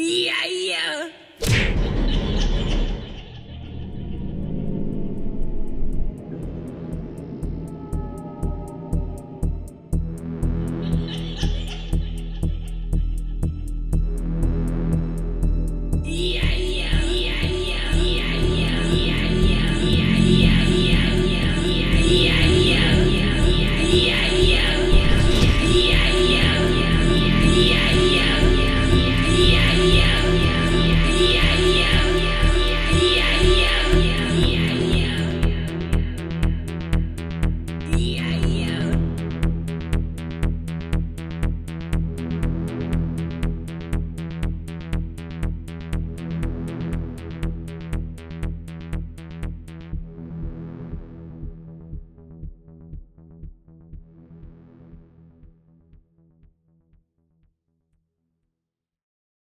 Yeah.